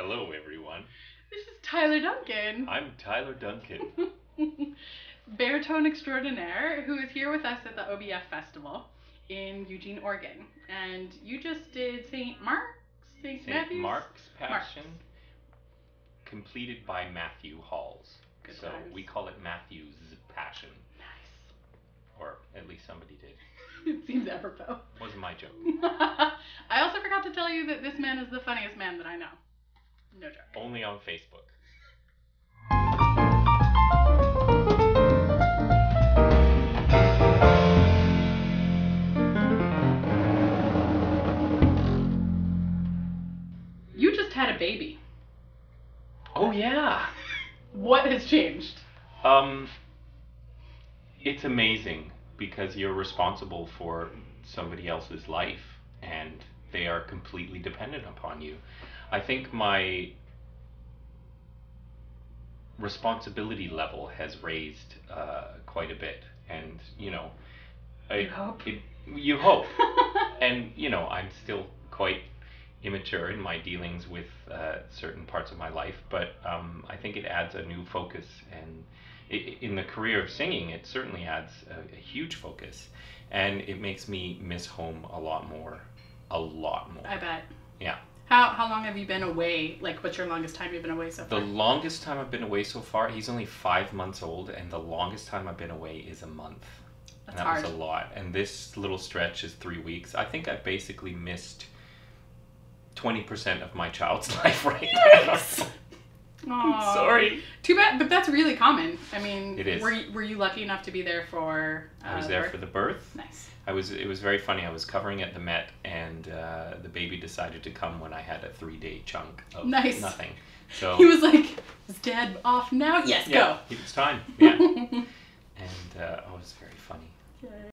Hello, everyone. This is Tyler Duncan. I'm Tyler Duncan. Baritone extraordinaire, who is here with us at the OBF Festival in Eugene, Oregon. And you just did St. Mark's Passion, completed by Matthew Halls. Good so times. We call it Matthew's Passion. Nice. Or at least somebody did. It seems apropos. Wasn't my joke. I also forgot to tell you that this man is the funniest man that I know. No joke. Only on Facebook. You just had a baby. Oh yeah. What has changed? It's amazing. Because you're responsible for somebody else's life and they are completely dependent upon you. I think my responsibility level has raised quite a bit, and you hope and I'm still quite immature in my dealings with certain parts of my life, but I think it adds a new focus, and in the career of singing, it certainly adds a huge focus, and it makes me miss home a lot more. I bet. Yeah. How long have you been away? Like, what's your longest time you've been away so far? The longest time I've been away so far, he's only 5 months old, and the longest time I've been away is a month. That's hard. And that was a lot. And this little stretch is 3 weeks. I think I basically missed 20% of my child's life right now. I'm sorry. Too bad, but that's really common. I mean, it is. Were you lucky enough to be there for? I was there for the birth. Nice. It was very funny. I was covering at the Met, and the baby decided to come when I had a 3-day chunk of nothing. So he was like, "Is Dad off now? Yes, go." It was time. Yeah. And it was very funny.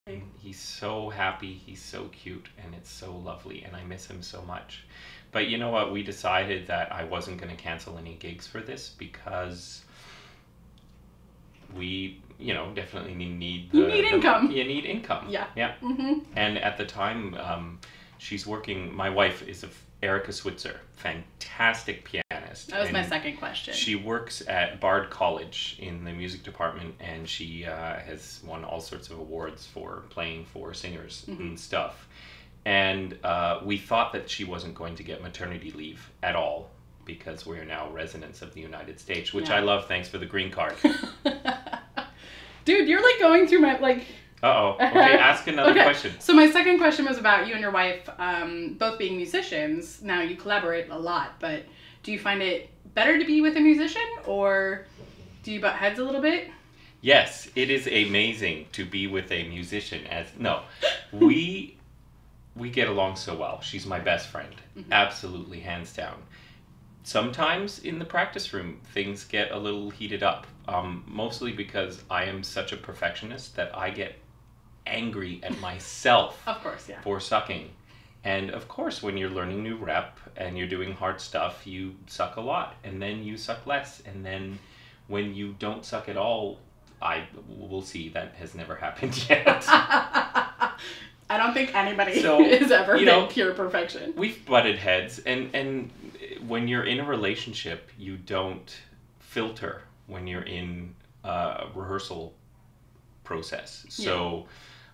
Yay. He's so happy. He's so cute, and it's so lovely, and I miss him so much. But you know what? We decided that I wasn't going to cancel any gigs for this because we, definitely need the... You need income. You need income. Yeah. Yeah. Mm-hmm. And at the time, she's working... My wife is Erika Switzer, fantastic pianist. That was my second question. She works at Bard College in the music department, and she has won all sorts of awards for playing for singers mm-hmm. and stuff. And we thought that she wasn't going to get maternity leave at all because we're now residents of the United States, which I love. Thanks for the green card. Dude, you're like going through my like... Uh-oh. Okay, ask another question. So my second question was about you and your wife both being musicians. Now you collaborate a lot, but do you find it better to be with a musician or do you butt heads a little bit? Yes, it is amazing to be with a musician as... No, we get along so well. She's my best friend. Mm-hmm. Absolutely, hands down. Sometimes in the practice room, things get a little heated up, mostly because I am such a perfectionist that I get angry at myself of course, yeah. for sucking. And of course, when you're learning new rep and you're doing hard stuff, you suck a lot, and then you suck less. And then when you don't suck at all, I will see that has never happened yet. I don't think anybody is ever pure perfection. We've butted heads, and when you're in a relationship, you don't filter when you're in a rehearsal process. So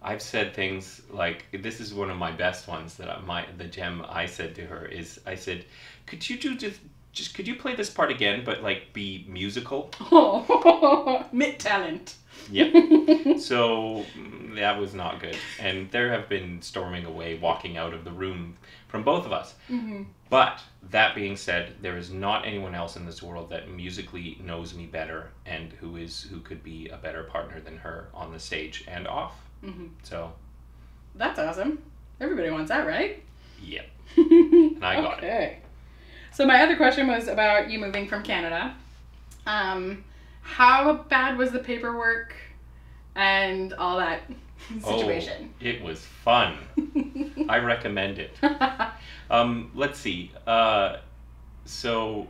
yeah. I've said things like, this is one of my best ones, the gem I said to her is, I said, could you play this part again, but like be musical? Oh, mid-talent. Yeah. So that was not good. And there have been storming away, walking out of the room from both of us. Mm-hmm. But that being said, there is not anyone else in this world that musically knows me better and who could be a better partner than her on the stage and off. Mm-hmm. So. That's awesome. Everybody wants that, right? Yep. Yeah. And I got it. So my other question was about you moving from Canada. How bad was the paperwork and all that situation? Oh, it was fun. I recommend it. Let's see. So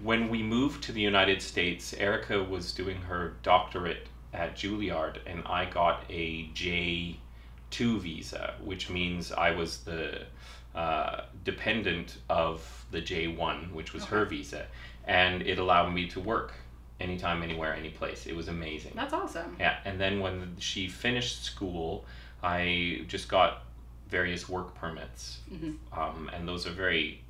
when we moved to the United States, Erika was doing her doctorate at Juilliard, and I got a J 2 visa, which means I was the dependent of the J1, which was her visa, and it allowed me to work anytime, anywhere, any place. It was amazing. That's awesome. Yeah, and then when she finished school, I just got various work permits, and those are very,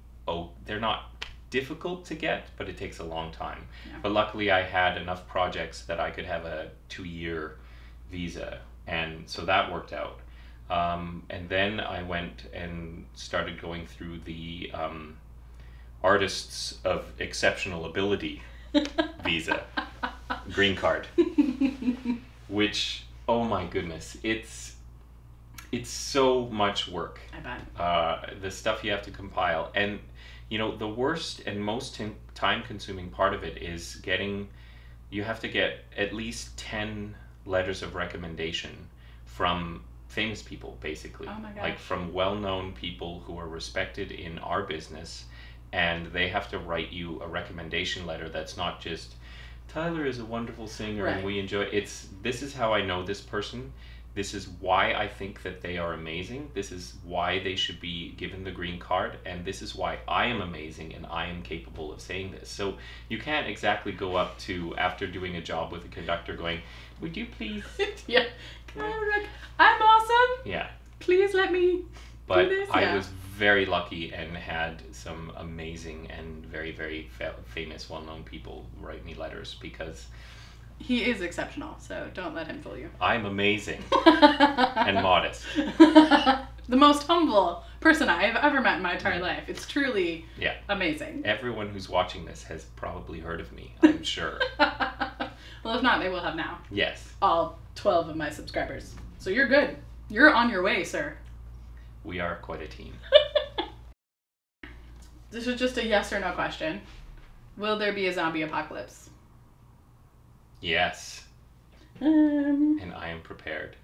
they're not difficult to get, but it takes a long time. Yeah. But luckily I had enough projects that I could have a 2-year visa, and so that worked out. And then I went and started going through the Artists of Exceptional Ability visa, green card, which, oh my goodness, it's so much work. I bet. The stuff you have to compile. And, you know, the worst and most time-consuming part of it is getting, you have to get at least 10 letters of recommendation from famous people, basically. Oh my gosh. Like from well-known people who are respected in our business, and they have to write you a recommendation letter that's not just, Tyler is a wonderful singer and we enjoy it. It's, this is how I know this person. This is why I think that they are amazing. This is why they should be given the green card. And this is why I am amazing and I am capable of saying this. So you can't exactly go up to, after doing a job with a conductor, going, would you please? Yeah. I'm awesome. Yeah. Please let me do this. But I was very lucky and had some amazing and very, very famous, well-known people write me letters because... He is exceptional, so don't let him fool you. I'm amazing and modest. The most humble person I have ever met in my entire life. It's truly amazing. Everyone who's watching this has probably heard of me, I'm sure. Well, if not, they will have now. Yes. All 12 of my subscribers. So you're good. You're on your way, sir. We are quite a team. This is just a yes or no question. Will there be a zombie apocalypse? Yes. And I am prepared.